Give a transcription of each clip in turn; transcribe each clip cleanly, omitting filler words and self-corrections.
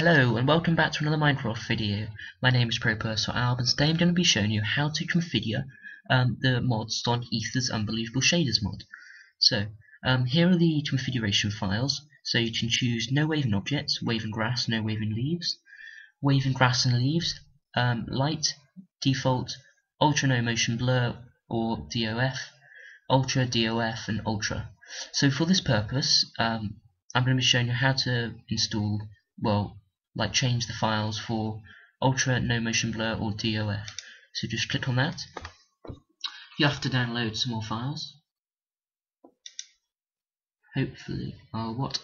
Hello and welcome back to another Minecraft video. My name is ProPersorAlb and today I'm going to be showing you how to configure the mod Sonic Ether's Unbelievable Shaders mod. So here are the configuration files. So you can choose no waving objects, waving grass, no waving leaves, waving grass and leaves, light, default, ultra no motion blur or DOF, ultra, DOF and ultra. So for this purpose I'm going to be showing you how to install, well, like change the files for ultra, no motion blur or DOF. So just click on that. You have to download some more files. Hopefully what?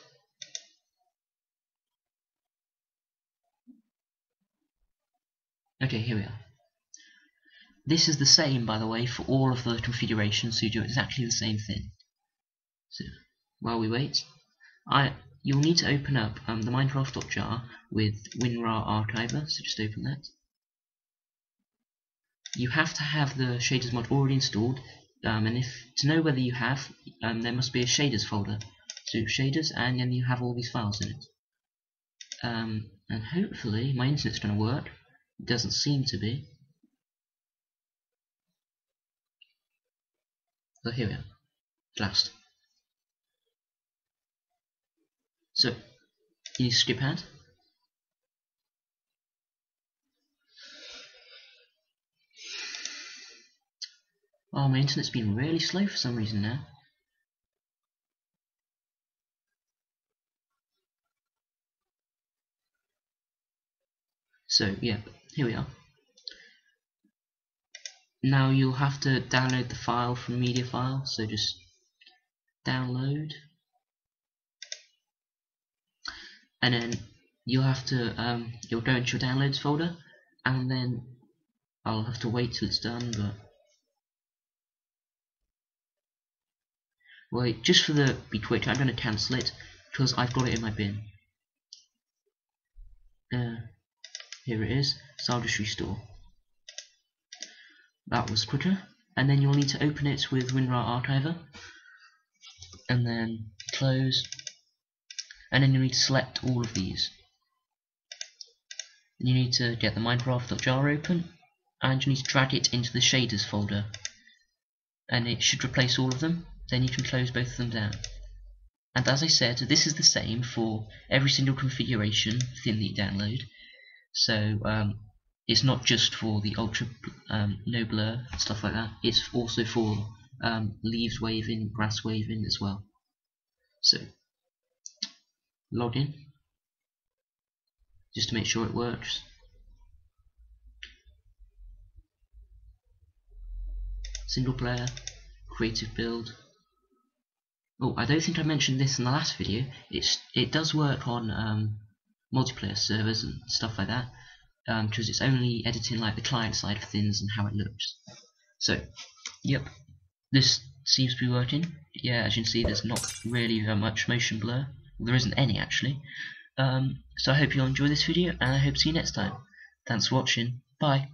Okay, here we are. This is the same, by the way, for all of the configurations, so you do exactly the same thing. So while we wait, you'll need to open up the Minecraft.jar with WinRAR Archiver, so just open that. You have to have the shaders mod already installed, and to know whether you have, there must be a shaders folder. So shaders, and then you have all these files in it. And hopefully my internet's going to work. It doesn't seem to be. So here we are, at last. So, you skip ad. Oh, my internet's been really slow for some reason now. So, yeah, here we are. Now you'll have to download the file from MediaFire, so just download. And then you'll have to, you'll go into your downloads folder, and then I'll have to wait till it's done. But wait, just for the be quick, I'm going to cancel it because I've got it in my bin. Here it is, so I'll just restore. That was quicker. And then you'll need to open it with WinRAR Archiver, and then close. And then you need to select all of these. And you need to get the Minecraft.jar open, and you need to drag it into the shaders folder. And it should replace all of them. Then you can close both of them down. And as I said, this is the same for every single configuration within the download. So it's not just for the ultra no blur and stuff like that. It's also for leaves waving, grass waving as well. So login just to make sure it works. Single player, creative build. Oh, I don't think I mentioned this in the last video. It does work on multiplayer servers and stuff like that, because it's only editing like the client side of things and how it looks. So, yep, this seems to be working. Yeah, as you can see, there's not really very much motion blur. There isn't any actually. So I hope you all enjoy this video, and I hope to see you next time. Thanks for watching. Bye.